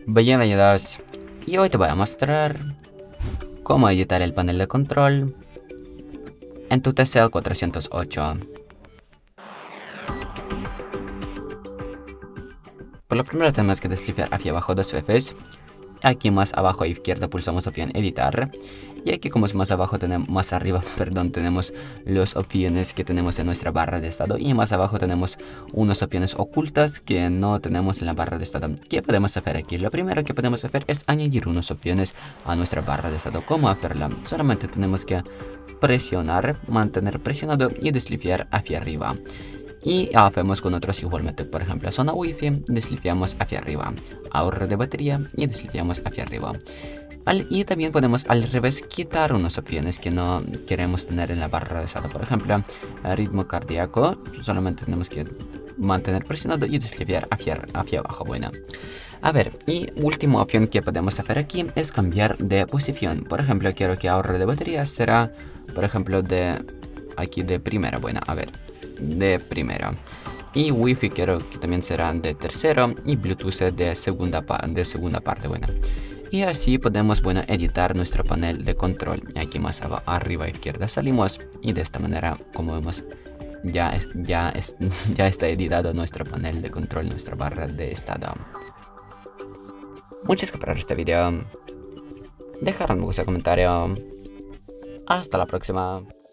Bien, ayudados, y hoy te voy a mostrar cómo editar el panel de control en tu TCL 408. Por lo primero tenemos que deslizar hacia abajo dos veces. Aquí más abajo a izquierda pulsamos opción editar, y aquí como es más abajo tenemos, más arriba, perdón, tenemos las opciones que tenemos en nuestra barra de estado, y más abajo tenemos unas opciones ocultas que no tenemos en la barra de estado. ¿Qué podemos hacer aquí? Lo primero que podemos hacer es añadir unas opciones a nuestra barra de estado. ¿Cómo hacerla? Solamente tenemos que presionar, mantener presionado y deslizar hacia arriba. Y hacemos con otros igualmente, por ejemplo, zona wifi, deslizamos hacia arriba, ahorro de batería y deslizamos hacia arriba. Y también podemos al revés quitar unas opciones que no queremos tener en la barra de estado, por ejemplo, ritmo cardíaco, solamente tenemos que mantener presionado y deslizar hacia abajo. Bueno, a ver, y última opción que podemos hacer aquí es cambiar de posición. Por ejemplo, quiero que ahorro de batería será, por ejemplo, de aquí de primera. Bueno, a ver, de primero, y wifi quiero que también serán de tercero, y bluetooth de segunda parte. Bueno, y así podemos, bueno, editar nuestro panel de control. Aquí más arriba a izquierda salimos, y de esta manera, como vemos, ya está editado nuestro panel de control, nuestra barra de estado. Muchas gracias por ver este video, dejar un me gusta, comentario, hasta la próxima.